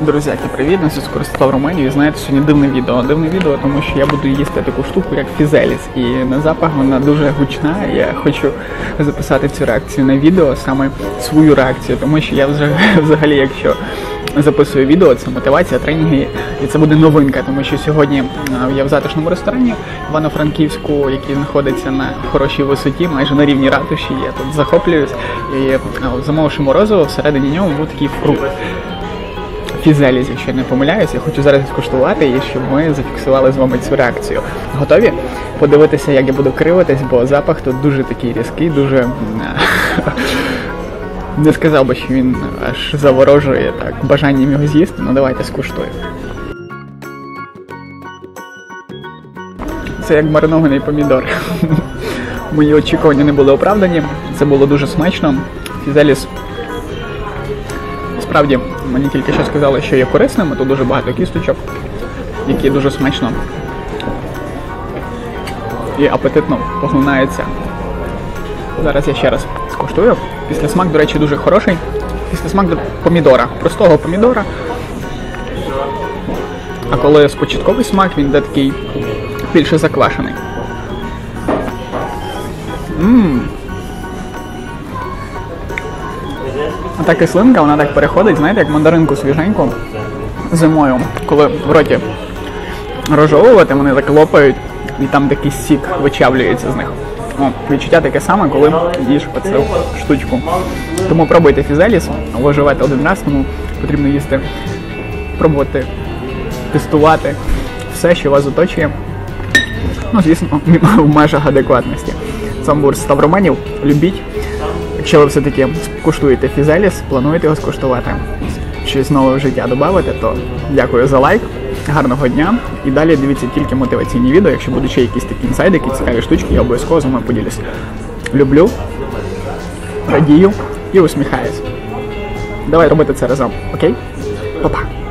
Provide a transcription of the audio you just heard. Друзяки, привіт! На зв'язку Ростислав Роменію. І знаєте, сьогодні дивне відео, тому що я буду їсти таку штуку, як фізаліс. І на запах вона дуже гучна. Я хочу записати цю реакцію на відео, саме свою реакцію, тому що я взагалі, якщо записую відео, це мотивація, тренінги, і це буде новинка, тому що сьогодні я в затишному ресторані Івано-Франківську, який знаходиться на хорошій висоті, майже на рівні ратуші. Я тут захоплююсь і замовивши морозиво, всередині нього був такий фрукт. Фізаліс, якщо я не помиляюсь, я хочу зараз скуштувати і щоб ми зафіксували з вами цю реакцію. Готові? Подивитися, як я буду кривитись, бо запах тут дуже такий різкий, дуже... Не сказав би, що він аж заворожує так бажанням його з'їсти, ну давайте скуштуємо. Це як маринований помідор. Мої очікування не були оправдані, це було дуже смачно. Фізаліс... Насправді, мені тільки що сказали, що є корисним, тут дуже багато кісточок, які дуже смачно і апетитно поглинаються. Зараз я ще раз скуштую. Післясмак, до речі, дуже хороший. Післясмак до помідора, простого помідора. А коли спочатковий смак, він йде такий більше заквашений. А та кислинка, вона так переходить, знаєте, як мандаринку свіженьку зимою. Коли в роті розжовувати, вони так лопають, і там такий сік вичавлюється з них. О, відчуття таке саме, коли їж по цю штучку. Тому пробуйте фізаліс, або живете один раз, тому потрібно їсти, пробувати, тестувати все, що вас оточує. Ну, звісно, в межах адекватності. Самбур Ставроменів, любіть. Якщо ви все-таки куштуєте фізаліс, плануєте його скуштувати, щось нове в життя додавати, то дякую за лайк, гарного дня і далі дивіться тільки мотиваційні відео, якщо будуть ще якісь такі інсайдики, цікаві штучки, я обов'язково з вами поділюся. Люблю, радію і усміхаюсь. Давай робити це разом, окей? Па-па!